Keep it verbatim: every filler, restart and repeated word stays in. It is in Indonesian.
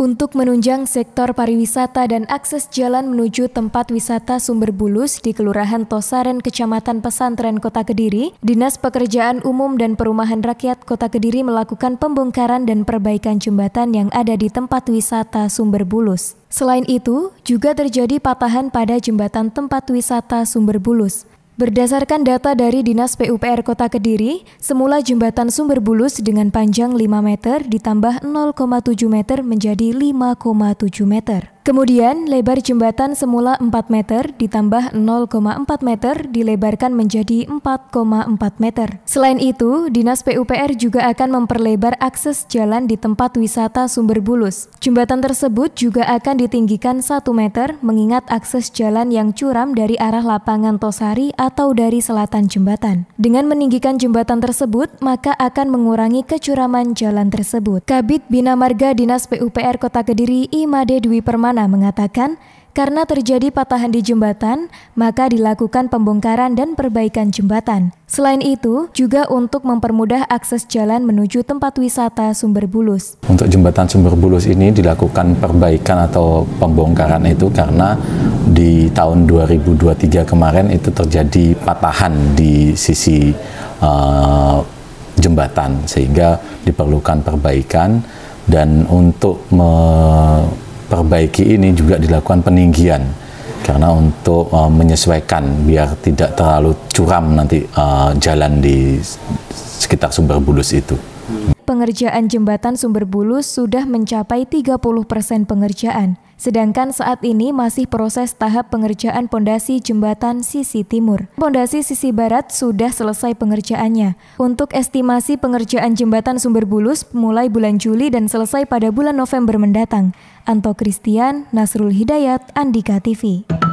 Untuk menunjang sektor pariwisata dan akses jalan menuju tempat wisata Sumberbulus di Kelurahan Tosaren, Kecamatan Pesantren, Kota Kediri, Dinas Pekerjaan Umum dan Perumahan Rakyat Kota Kediri melakukan pembongkaran dan perbaikan jembatan yang ada di tempat wisata Sumberbulus. Selain itu, juga terjadi patahan pada jembatan tempat wisata Sumberbulus. Berdasarkan data dari Dinas P U P R Kota Kediri, semula jembatan Sumberbulus dengan panjang lima meter ditambah nol koma tujuh meter menjadi lima koma tujuh meter. Kemudian, lebar jembatan semula empat meter ditambah nol koma empat meter dilebarkan menjadi empat koma empat meter. Selain itu, Dinas P U P R juga akan memperlebar akses jalan di tempat wisata Sumberbulus. Jembatan tersebut juga akan ditinggikan satu meter mengingat akses jalan yang curam dari arah lapangan Tosari atau dari selatan jembatan. Dengan meninggikan jembatan tersebut, maka akan mengurangi kecuraman jalan tersebut. Kabid Bina Marga Dinas P U P R Kota Kediri, Imade Dwi Permata mengatakan, karena terjadi patahan di jembatan, maka dilakukan pembongkaran dan perbaikan jembatan. Selain itu, juga untuk mempermudah akses jalan menuju tempat wisata Sumberbulus. Untuk jembatan Sumberbulus ini dilakukan perbaikan atau pembongkaran itu karena di tahun dua ribu dua puluh tiga kemarin itu terjadi patahan di sisi uh, jembatan, sehingga diperlukan perbaikan. Dan untuk me perbaiki ini juga dilakukan peninggian karena untuk uh, menyesuaikan biar tidak terlalu curam nanti uh, jalan di sekitar Sumberbulus itu. Pengerjaan jembatan Sumberbulus sudah mencapai tiga puluh persen pengerjaan, sedangkan saat ini masih proses tahap pengerjaan pondasi jembatan sisi timur. Pondasi sisi barat sudah selesai pengerjaannya. Untuk estimasi pengerjaan jembatan Sumberbulus mulai bulan Juli dan selesai pada bulan November mendatang. Anto Christian, Nasrul Hidayat, Andika T V.